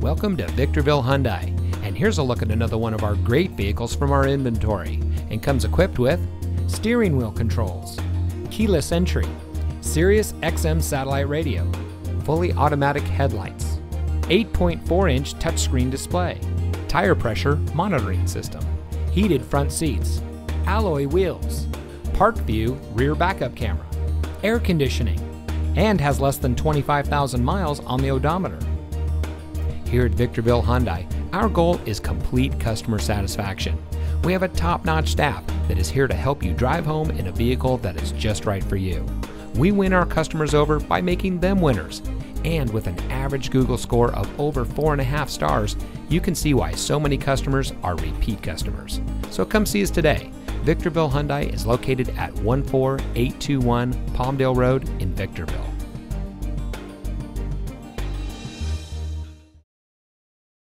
Welcome to Victorville Hyundai, and here's a look at another one of our great vehicles from our inventory, and comes equipped with steering wheel controls, keyless entry, Sirius XM satellite radio, fully automatic headlights, 8.4-inch touchscreen display, tire pressure monitoring system, heated front seats, alloy wheels, ParkView rear backup camera, air conditioning, and has less than 25,000 miles on the odometer. Here at Victorville Hyundai, our goal is complete customer satisfaction. We have a top-notch staff that is here to help you drive home in a vehicle that is just right for you. We win our customers over by making them winners. And with an average Google score of over 4.5 stars, you can see why so many customers are repeat customers. So come see us today. Victorville Hyundai is located at 14821 Palmdale Road in Victorville.